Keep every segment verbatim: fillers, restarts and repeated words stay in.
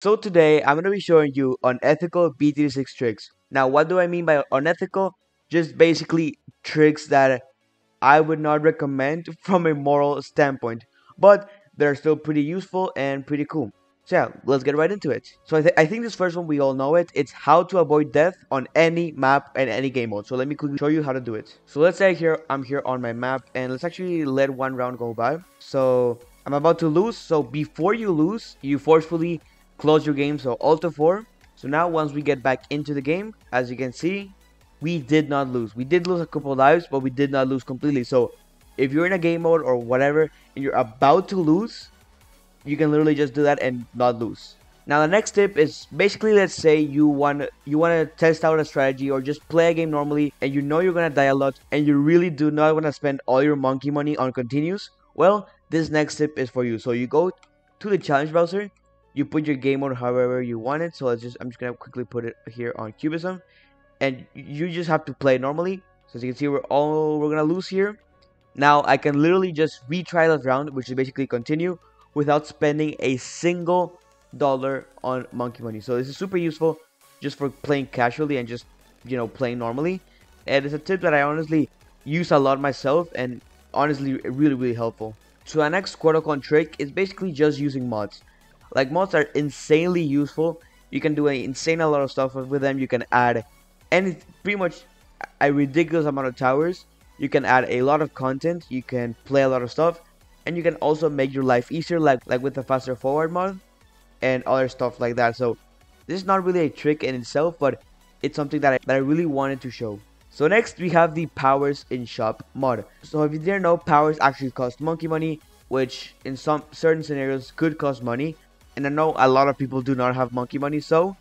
So today, I'm going to be showing you unethical B thirty-six tricks. Now, what do I mean by unethical? Just basically tricks that I would not recommend from a moral standpoint, but they're still pretty useful and pretty cool. So yeah, let's get right into it. So I, th I think this first one, we all know it. It's how to avoid death on any map and any game mode. So let me quickly show you how to do it. So let's say here, I'm here on my map, and let's actually let one round go by. So I'm about to lose. So before you lose, you forcefully close your game, so alt F four. So now once we get back into the game, as you can see, we did not lose. We did lose a couple lives, but we did not lose completely. So if you're in a game mode or whatever and you're about to lose, you can literally just do that and not lose. Now the next tip is basically, let's say you want you want to test out a strategy or just play a game normally, and you know you're gonna die a lot and you really do not want to spend all your monkey money on continues. Well, this next tip is for you. So you go to the challenge browser. You put your game mode however you want it. So let's just, I'm just going to quickly put it here on Cubism. And you just have to play normally. So as you can see, we're all, we're going to lose here. Now I can literally just retry that round, which is basically continue, without spending a single dollar on monkey money. So this is super useful just for playing casually and just, you know, playing normally. And it's a tip that I honestly use a lot myself, and honestly really, really helpful. So our next quote-unquote trick is basically just using mods. Like, mods are insanely useful. You can do an insane a lot of stuff with them. You can add any, pretty much a ridiculous amount of towers. You can add a lot of content. You can play a lot of stuff. And you can also make your life easier, like, like with the faster forward mod and other stuff like that. So this is not really a trick in itself, but it's something that I, that I really wanted to show. So next we have the Powers in Shop mod. So if you didn't know, powers actually cost monkey money, which in some certain scenarios could cost money. And I know a lot of people do not have monkey money, so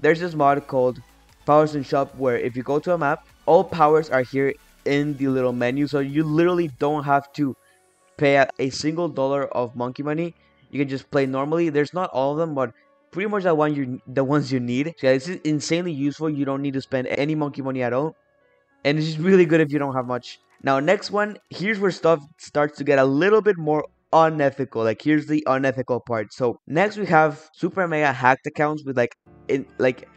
there's this mod called Powers in Shop where if you go to a map, all powers are here in the little menu. So you literally don't have to pay a single dollar of monkey money. You can just play normally. There's not all of them, but pretty much the, one you, the ones you need. So yeah, this is insanely useful. You don't need to spend any monkey money at all. And it's just really good if you don't have much. Now next one, here's where stuff starts to get a little bit more unethical. Like, here's the unethical part. So next we have super mega hacked accounts with like in like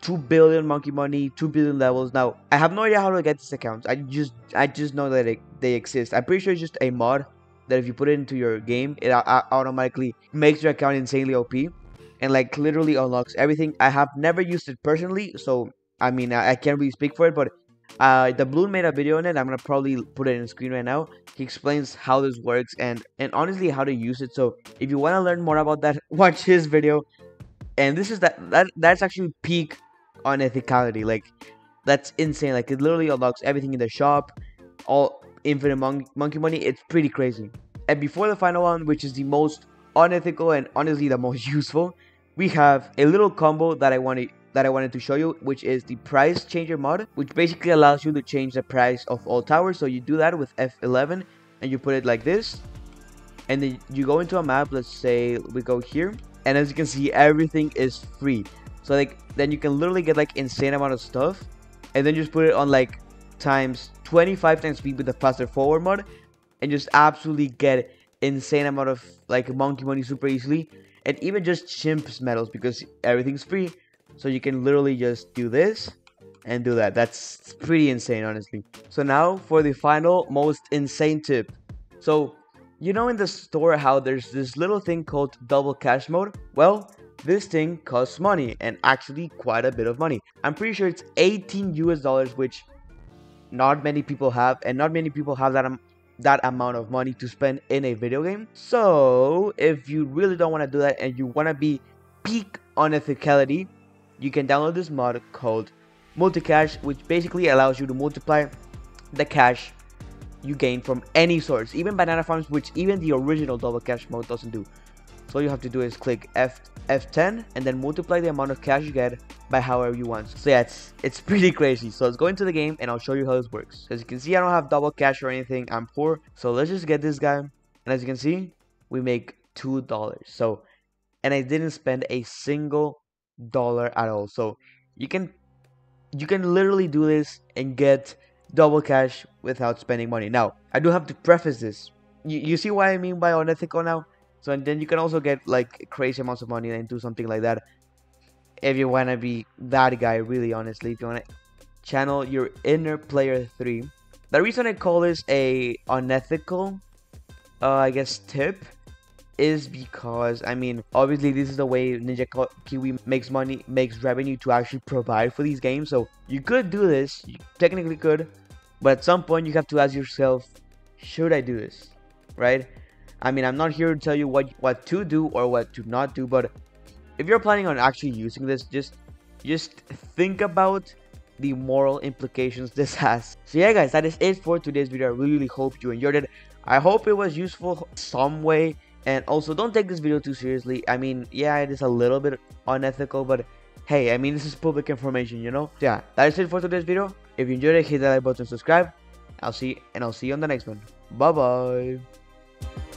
two billion monkey money, two billion levels. Now I have no idea how to get these accounts. I just I just know that it, they exist. I'm pretty sure it's just a mod that if you put it into your game, it automatically makes your account insanely O P and like literally unlocks everything. I have never used it personally, so I mean I, I can't really speak for it, but Uh, the Bloon made a video on it. I'm gonna probably put it in screen right now. He explains how this works and and honestly how to use it. So if you want to learn more about that, watch his video. And this is that that that's actually peak on ethicality. Like, that's insane. Like, it literally unlocks everything in the shop, all infinite mon monkey money. It's pretty crazy. And before the final one, which is the most unethical and honestly the most useful, we have a little combo that I want to. That I wanted to show you, which is the price changer mod, which basically allows you to change the price of all towers. So you do that with F eleven and you put it like this, and then you go into a map. Let's say we go here, and as you can see, everything is free. So like, then you can literally get like insane amount of stuff, and then just put it on like times twenty-five times speed with the faster forward mod, and just absolutely get insane amount of like monkey money super easily. And even just chimps medals, because everything's free. So you can literally just do this and do that. That's pretty insane, honestly. So now for the final most insane tip. So you know in the store how there's this little thing called Double Cash mode? Well, this thing costs money, and actually quite a bit of money. I'm pretty sure it's eighteen U S dollars, which not many people have, and not many people have that amount. that amount of money to spend in a video game. So if you really don't want to do that and you want to be peak on ethicality, you can download this mod called Multicash, which basically allows you to multiply the cash you gain from any source, even banana farms, which even the original Double Cash mode doesn't do. So all you have to do is click F ten and then multiply the amount of cash you get by however you want. So yeah, it's, it's pretty crazy. So let's go into the game and I'll show you how this works. As you can see, I don't have Double Cash or anything. I'm poor. So let's just get this guy. And as you can see, we make two dollars. So, and I didn't spend a single dollar at all. So you can you can literally do this and get Double Cash without spending money. Now I do have to preface this. You, you see what I mean by unethical now? So and then you can also get like crazy amounts of money and do something like that if you want to be that guy, really, honestly. If you want to channel your inner player three. The reason I call this a unethical, uh, I guess, tip is because, I mean, obviously this is the way Ninja Kiwi makes money, makes revenue to actually provide for these games. So you could do this, you technically could, but at some point you have to ask yourself, should I do this, right? I mean, I'm not here to tell you what what to do or what to not do, but if you're planning on actually using this, just just think about the moral implications this has. So yeah, guys, that is it for today's video. I really, really hope you enjoyed it. I hope it was useful some way. And also, don't take this video too seriously. I mean, yeah, it is a little bit unethical, but hey, I mean, this is public information, you know? So yeah, that is it for today's video. If you enjoyed it, hit that like button, subscribe. I'll see, and I'll see you on the next one. Bye-bye.